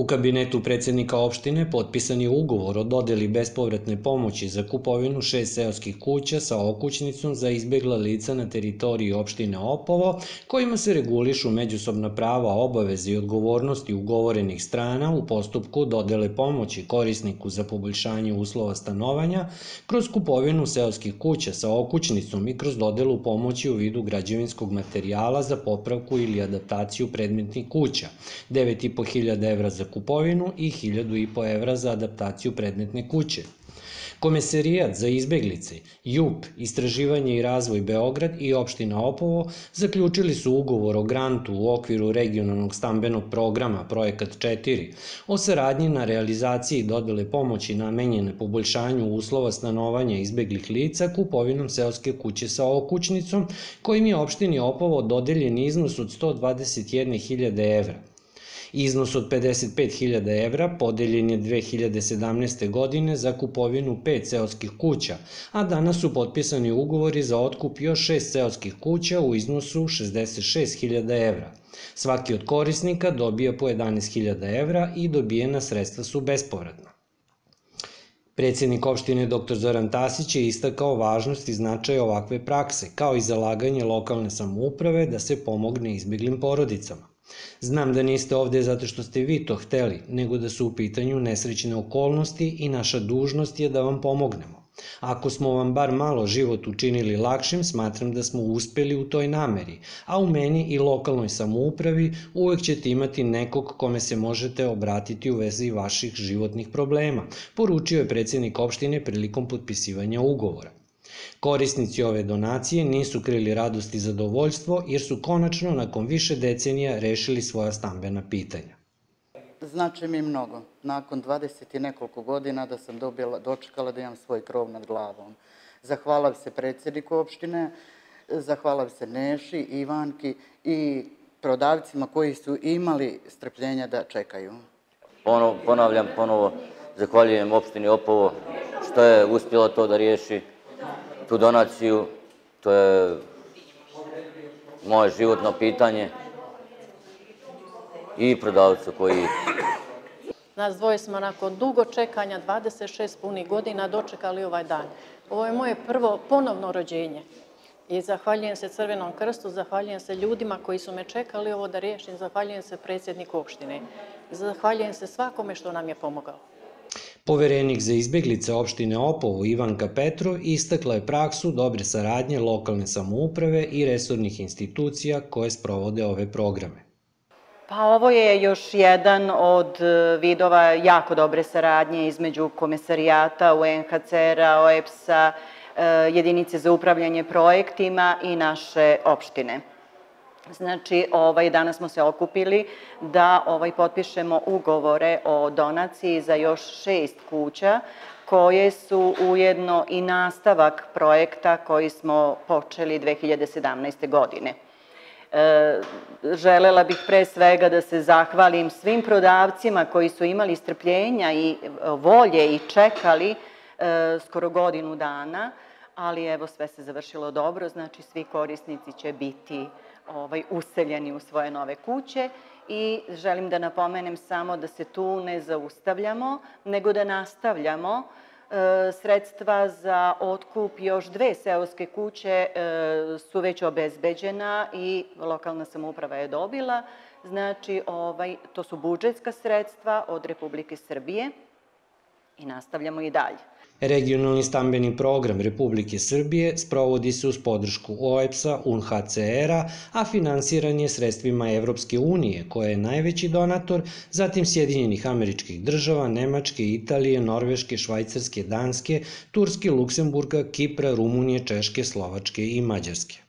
U kabinetu predsednika opštine potpisan je ugovor o dodeli bespovratne pomoći za kupovinu 6 seoskih kuća sa okućnicom za izbegla lica na teritoriji opštine Opovo, kojima se regulišu međusobna prava, obaveze i odgovornosti ugovorenih strana u postupku dodele pomoći korisniku za poboljšanje uslova stanovanja kroz kupovinu seoskih kuća sa okućnicom i kroz dodelu pomoći u vidu građevinskog materijala za popravku ili adaptaciju predmetnih kuća, 9.500 evra za kupovinu i 1.500 evra za adaptaciju predmetne kuće. Komesarijat za izbeglice, JUP, Istraživanje i razvoj Beograd i opština Opovo zaključili su ugovor o grantu u okviru regionalnog stambenog programa Projekat 4 o saradnji na realizaciji dodele pomoći namenjene poboljšanju uslova stanovanja izbeglih lica kupovinom seoske kuće sa okućnicom, kojim je opštini Opovo dodeljen iznos od 121.000 evra. Iznos od 55.000 evra podeljen je 2017. godine za kupovinu 5 seoskih kuća, a danas su potpisani ugovori za otkup još 6 seoskih kuća u iznosu 66.000 evra. Svaki od korisnika dobija po 11.000 evra i dobijena sredstva su bespovratna. Predsednik opštine dr. Zoran Tasić je istakao važnost i značaj ovakve prakse, kao i zalaganje lokalne samouprave da se pomogne izbeglim porodicama. Znam da niste ovde zato što ste vi to hteli, nego da su u pitanju nesrećne okolnosti i naša dužnost je da vam pomognemo. Ako smo vam bar malo život učinili lakšim, smatram da smo uspeli u toj nameri, a u meni i lokalnoj samoupravi uvek ćete imati nekog kome se možete obratiti u vezi vaših životnih problema, poručio je predsednik opštine prilikom potpisivanja ugovora. Korisnici ove donacije nisu krili radost i zadovoljstvo jer su konačno nakon više decenija rešili svoja stambena pitanja. Znači mi mnogo. Nakon 20 i nekoliko godina da sam dočekala da imam svoj krov nad glavom. Zahvalam se predsedniku opštine, zahvalam se Neši, Ivanki i prodavcima koji su imali strpljenja da čekaju. Ponavljam ponovo, zahvaljujem opštini Opovo što je uspjela to da riješi. Tu donaciju, to je moje životno pitanje i prodavcu koji... Nas dvoje smo nakon dugo čekanja, 26 punih godina, dočekali ovaj dan. Ovo je moje prvo ponovno rođenje i zahvaljujem se Crvenom krstu, zahvaljujem se ljudima koji su me čekali ovo da riješim, zahvaljujem se predsjedniku opštine, zahvaljujem se svakome što nam je pomogao. Poverenik za izbeglice opštine Opovo Ivanka Petru istakla je praksu dobre saradnje lokalne samouprave i resornih institucija koje sprovode ove programe. Pa ovo je još jedan od vidova jako dobre saradnje između Komesarijata, UNHCR-a, OEPS-a, jedinice za upravljanje projektima i naše opštine. Znači, danas smo se okupili da potpišemo ugovore o donaciji za još 6 kuća koje su ujedno i nastavak projekta koji smo počeli 2017. godine. Želela bih pre svega da se zahvalim svim prodavcima koji su imali strpljenja i volje i čekali skoro godinu dana, ali evo sve se završilo dobro, znači svi korisnici će biti useljeni u svoje nove kuće i želim da napomenem samo da se tu ne zaustavljamo, nego da nastavljamo sredstva za otkup još 2 seoske kuće su već obezbeđena i lokalna samouprava je dobila. Znači, to su budžetska sredstva od Republike Srbije i nastavljamo i dalje. Regionalni stambeni program Republike Srbije sprovodi se uz podršku OEPS-a, UNHCR-a, a finansiran je sredstvima Evropske unije, koja je najveći donator, zatim Sjedinjenih Američkih Država, Nemačke, Italije, Norveške, Švajcarske, Danske, Turske, Luksemburga, Kipra, Rumunije, Češke, Slovačke i Mađarske.